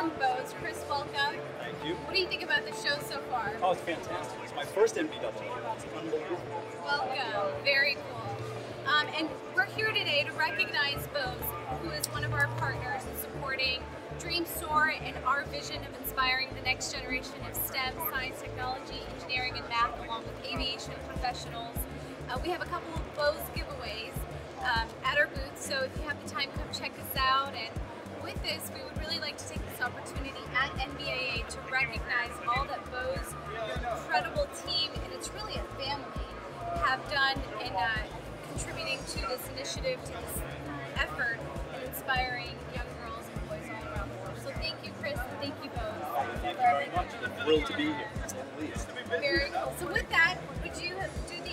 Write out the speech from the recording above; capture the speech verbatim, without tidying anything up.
from Bose. Chris, welcome. Thank you. What do you think about the show so far? Oh, it's fantastic. It's my first N B A A. It's unbelievable. Welcome. Very cool. Um, and we're here today to recognize Bose, who is one of our partners in supporting Dream Soar and our vision of inspiring the next generation of STEM, science, technology, engineering, and math, along with aviation professionals. Uh, we have a couple of Bose giveaways um, at our booth, so if you have the time, come check us out. And with this, we would really like to take this opportunity at N B A A to recognize all that Bose, your incredible team, and it's really a family, have done in uh, contributing to this initiative, to this effort in inspiring young girls and boys all around the world. So thank you, Chris, and thank you, Bose. Thank you very much. Thrilled to be here. Very cool. So with that, would you do the